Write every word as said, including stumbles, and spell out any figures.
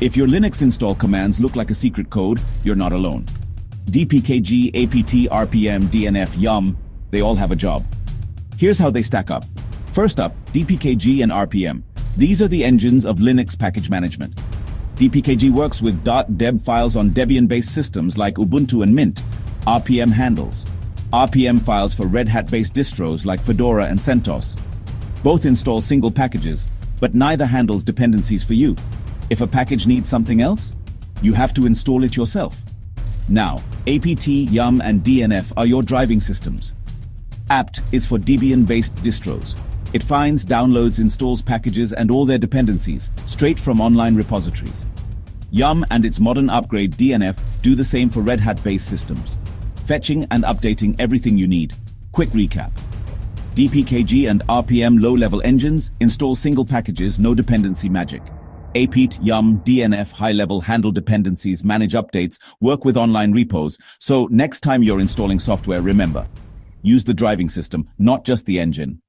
If your Linux install commands look like a secret code, you're not alone. D P K G, A P T, R P M, D N F, yum, they all have a job. Here's how they stack up. First up, D P K G and R P M. These are the engines of Linux package management. D P K G works with .deb files on Debian-based systems like Ubuntu and Mint. R P M handles R P M files for Red Hat-based distros like Fedora and CentOS. Both install single packages, but neither handles dependencies for you. If a package needs something else, you have to install it yourself. Now, A P T, yum, and D N F are your driving systems. A P T is for Debian-based distros. It finds, downloads, installs packages and all their dependencies straight from online repositories. yum and its modern upgrade D N F do the same for Red Hat-based systems, fetching and updating everything you need. Quick recap. D P K G and R P M low-level engines install single packages, no dependency magic. A P T, yum, D N F high-level handle dependencies, manage updates, work with online repos. So next time you're installing software, remember, use the driving system, not just the engine.